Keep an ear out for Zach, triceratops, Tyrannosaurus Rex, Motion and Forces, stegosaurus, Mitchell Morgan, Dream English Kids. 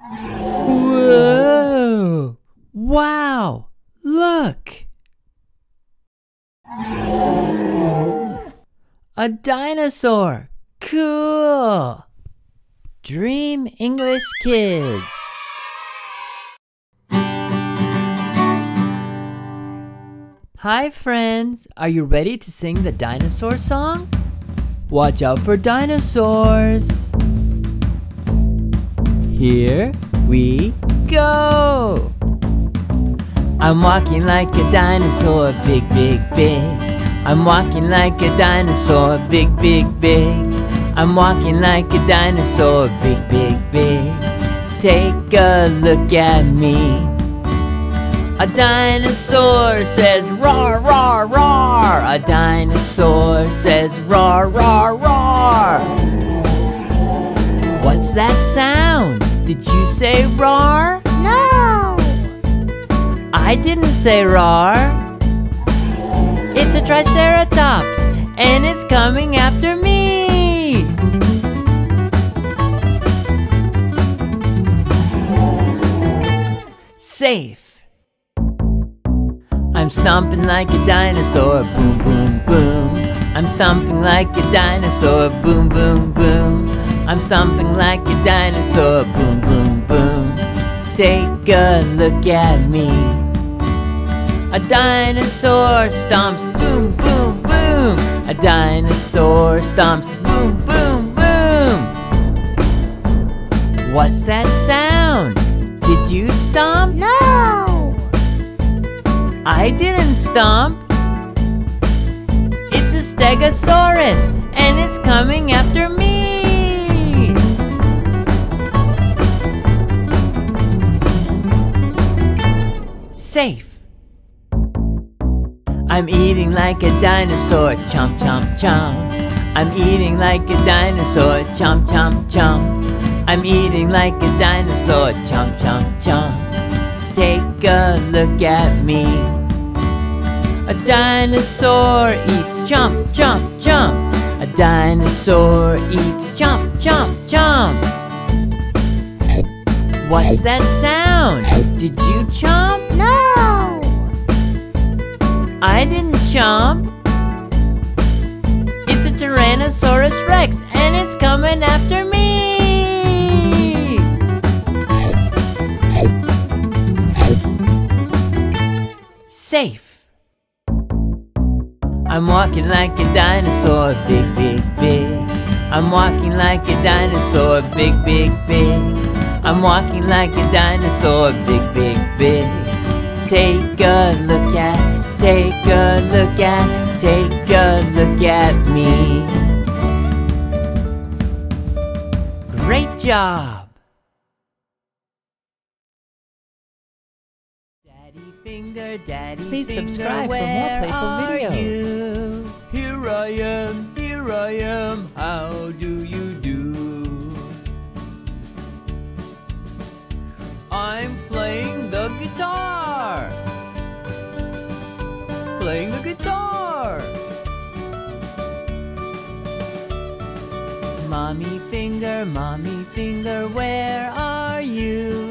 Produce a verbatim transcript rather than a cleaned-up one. Whoa! Wow! Look! A dinosaur! Cool! Dream English Kids! Hi friends! Are you ready to sing the dinosaur song? Watch out for dinosaurs! Here we go! I'm walking like a dinosaur, big, big, big. I'm walking like a dinosaur, big, big, big. I'm walking like a dinosaur, big, big, big. Take a look at me. A dinosaur says roar, roar, roar. A dinosaur says roar, roar, roar. What's that sound? Did you say roar? No! I didn't say roar. It's a triceratops, and it's coming after me. Safe. I'm stomping like a dinosaur, boom, boom, boom. I'm stomping like a dinosaur, boom, boom, boom. I'm stomping like a dinosaur, boom, boom, boom. Take a look at me. A dinosaur stomps, boom, boom, boom. A dinosaur stomps, boom, boom, boom. What's that sound? Did you stomp? No! I didn't stomp. It's a stegosaurus, and it's coming after me. Safe. I'm eating like a dinosaur, chomp, chomp, chomp. I'm eating like a dinosaur, chomp, chomp, chomp. I'm eating like a dinosaur, chomp, chomp, chomp. Take a look at me. A dinosaur eats chomp, chomp, chomp. A dinosaur eats chomp, chomp, chomp. What's that sound? Did you chomp? No! I didn't chomp. It's a Tyrannosaurus Rex, and it's coming after me. Safe. I'm walking like a dinosaur, big, big, big. I'm walking like a dinosaur, big, big, big. I'm walking like a dinosaur, big, big, big. Take a look at, take a look at, take a look at me. Great job! Daddy finger, daddy finger, please subscribe for more playful videos. Here I am, here I am, how do you do? I'm playing the guitar! Playing the guitar! Mommy finger, mommy finger, where are you?